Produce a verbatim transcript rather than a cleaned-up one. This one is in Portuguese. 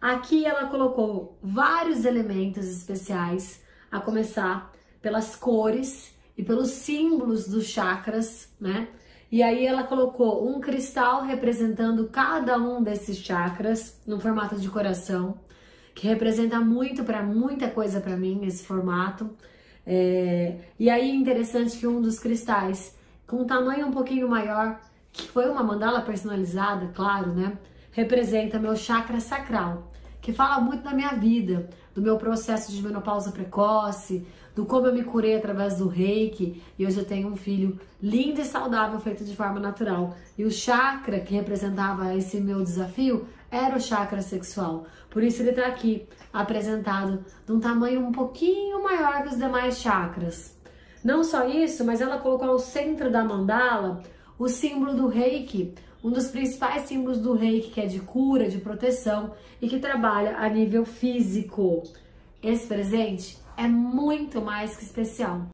Aqui ela colocou vários elementos especiais, a começar pelas cores e pelos símbolos dos chakras, né? E aí ela colocou um cristal representando cada um desses chakras no formato de coração, que representa muito para muita coisa para mim esse formato. É... E aí é interessante que um dos cristais com um tamanho um pouquinho maior, que foi uma mandala personalizada, claro, né? Representa meu chakra sacral, que fala muito da minha vida, do meu processo de menopausa precoce, do como eu me curei através do reiki, e hoje eu tenho um filho lindo e saudável, feito de forma natural. E o chakra que representava esse meu desafio era o chakra sexual, por isso ele está aqui apresentado de um tamanho um pouquinho maior que os demais chakras. Não só isso, mas ela colocou ao centro da mandala o símbolo do reiki, um dos principais símbolos do reiki, que é de cura, de proteção e que trabalha a nível físico. Esse presente é muito mais que especial.